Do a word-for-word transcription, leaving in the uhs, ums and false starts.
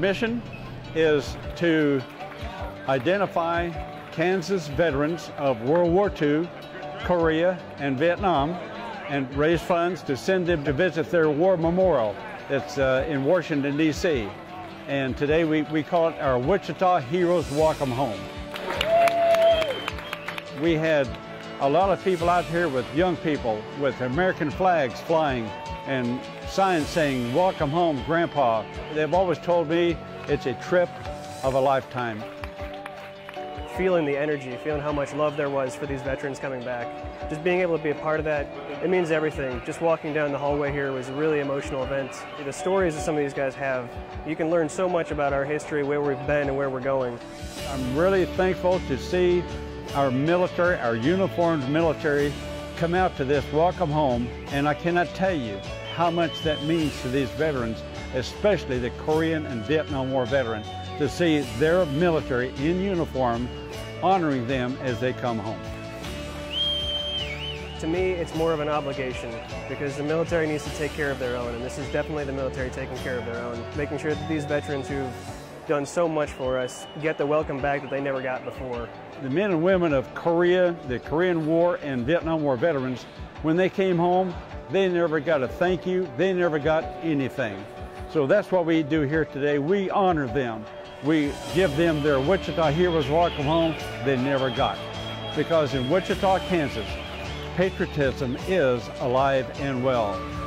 mission is to identify Kansas veterans of World War Two, Korea, and Vietnam, and raise funds to send them to visit their war memorial that's uh, in Washington, D C And today we, we call it our Wichita Heroes Walk 'em Home. We had a lot of people out here with young people with American flags flying and signs saying, "Welcome home, Grandpa." They've always told me it's a trip of a lifetime. Feeling the energy, feeling how much love there was for these veterans coming back. Just being able to be a part of that, it means everything. Just walking down the hallway here was a really emotional event. The stories that some of these guys have, you can learn so much about our history, where we've been and where we're going. I'm really thankful to see our military, our uniformed military, come out to this Welcome Home, and I cannot tell you how much that means to these veterans, especially the Korean and Vietnam War veterans, to see their military in uniform honoring them as they come home. To me, it's more of an obligation because the military needs to take care of their own, and this is definitely the military taking care of their own, making sure that these veterans who've done so much for us get the welcome back that they never got before. The men and women of Korea, the Korean War and Vietnam War veterans, when they came home, they never got a thank you, they never got anything. So that's what we do here today. We honor them. We give them their Wichita Heroes Welcome Home they never got. Because in Wichita, Kansas, patriotism is alive and well.